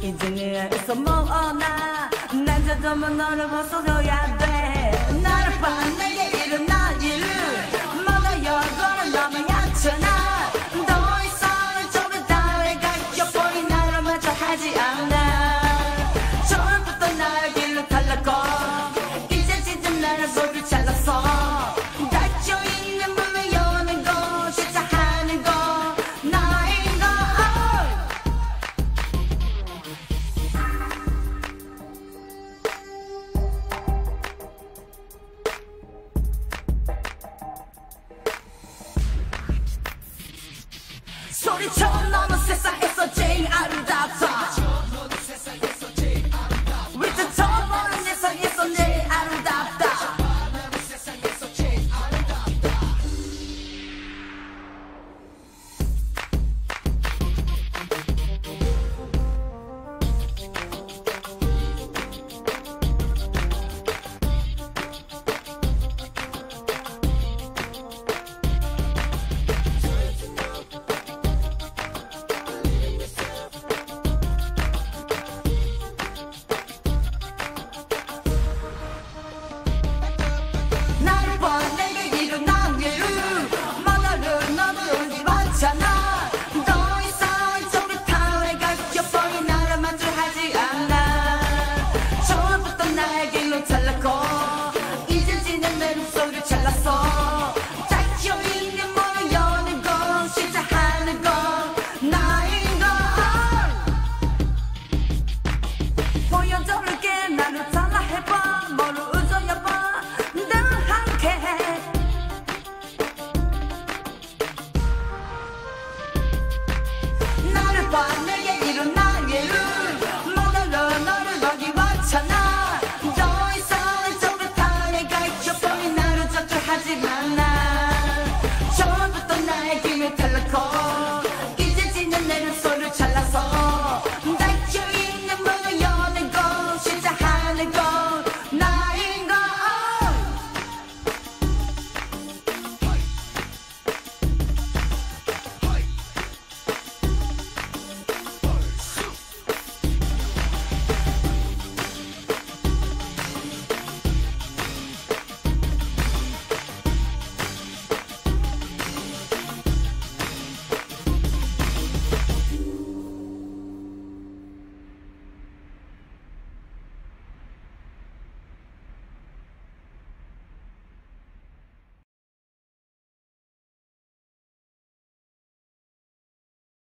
이제 네 안에서 모어나 난자도 못 너를 벗어줘야